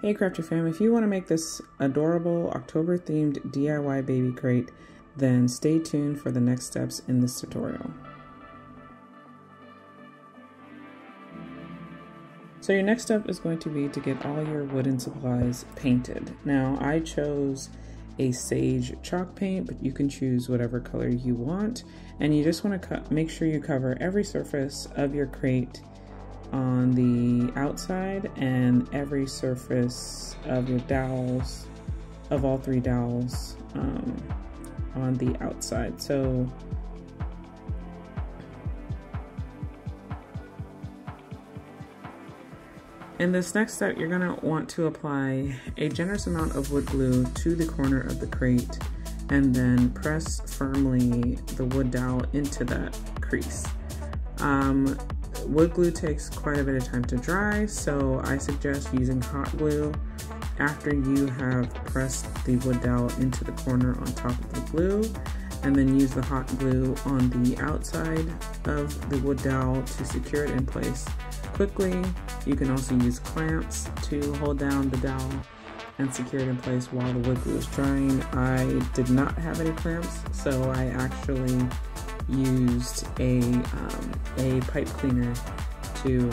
Hey Crafter Fam, if you want to make this adorable October themed DIY baby crate, then stay tuned for the next steps in this tutorial. So your next step is going to be to get all your wooden supplies painted. Now I chose a sage chalk paint, but you can choose whatever color you want, and you just want to make sure you cover every surface of your crate on the outside and every surface of your dowels, of all three dowels, on the outside. So in this next step, you're gonna want to apply a generous amount of wood glue to the corner of the crate and then press firmly the wood dowel into that crease. Wood glue takes quite a bit of time to dry, so I suggest using hot glue after you have pressed the wood dowel into the corner on top of the glue, and then use the hot glue on the outside of the wood dowel to secure it in place quickly. You can also use clamps to hold down the dowel and secure it in place while the wood glue is drying. I did not have any clamps, so I actually used a pipe cleaner to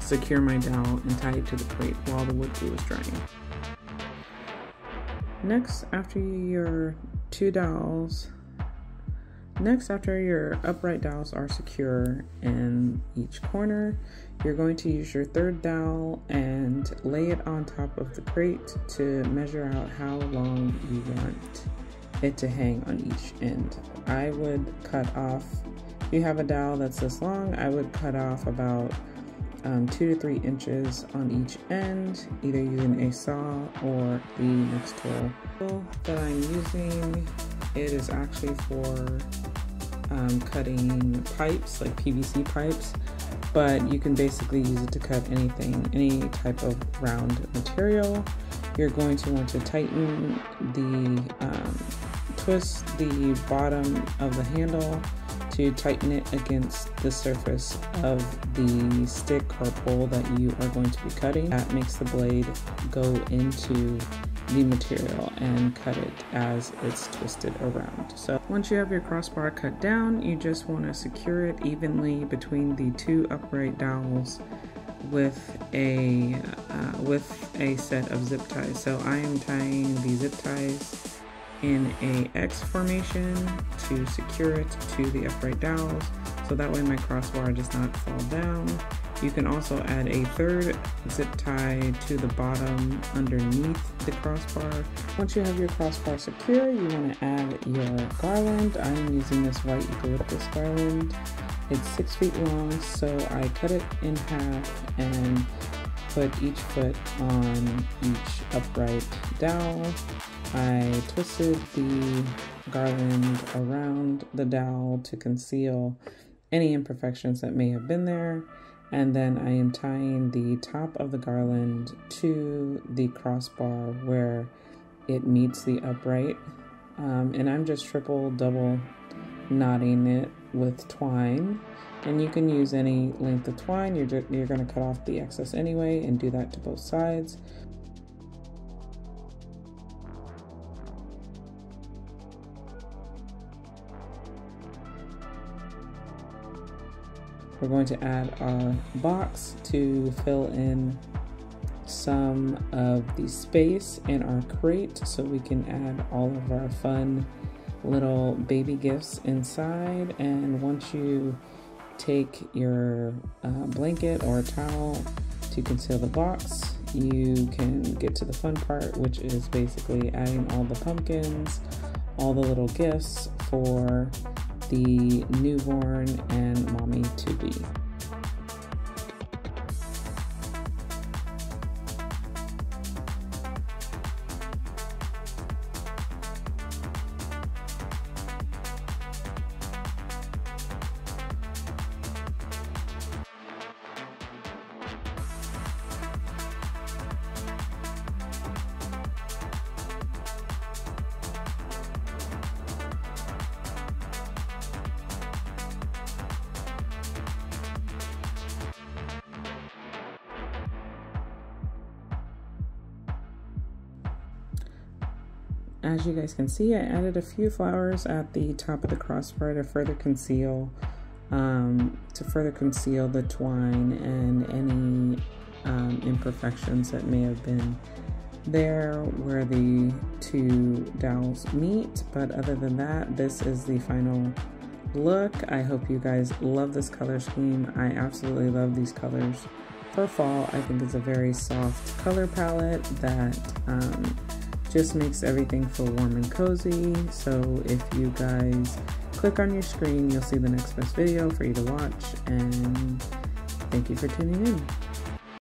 secure my dowel and tie it to the plate while the wood glue was drying. Next, after your upright dowels are secure in each corner, you're going to use your third dowel and lay it on top of the crate to measure out how long you want it to hang on each end. I would cut off, if you have a dowel that's this long, I would cut off about 2 to 3 inches on each end, either using a saw or the next tool that I'm using. It is actually for cutting pipes, like PVC pipes, but you can basically use it to cut anything, any type of round material. You're going to want to tighten the, twist the bottom of the handle to tighten it against the surface of the stick or pole that you are going to be cutting. That makes the blade go into the material and cut it as it's twisted around. So once you have your crossbar cut down, you just want to secure it evenly between the two upright dowels with a set of zip ties. So I am tying the zip ties in a X formation to secure it to the upright dowels, so that way my crossbar does not fall down. You can also add a third zip tie to the bottom underneath the crossbar. Once you have your crossbar secure, you want to add your garland. I'm using this white eucalyptus garland. It's 6 feet long, so I cut it in half and put each foot on each upright dowel. I twisted the garland around the dowel to conceal any imperfections that may have been there. And then I am tying the top of the garland to the crossbar where it meets the upright. And I'm just triple, double knotting it with twine. And you can use any length of twine. You're going to cut off the excess anyway and do that to both sides. We're going to add our box to fill in some of the space in our crate so we can add all of our fun little baby gifts inside. And once you take your blanket or towel to conceal the box, you can get to the fun part, which is basically adding all the pumpkins, all the little gifts for the newborn and mommy to be. As you guys can see, I added a few flowers at the top of the crossbar to further conceal the twine and any imperfections that may have been there where the two dowels meet. But other than that, this is the final look. I hope you guys love this color scheme. I absolutely love these colors for fall. I think it's a very soft color palette that just makes everything feel warm and cozy. So if you guys click on your screen, you'll see the next best video for you to watch, and thank you for tuning in.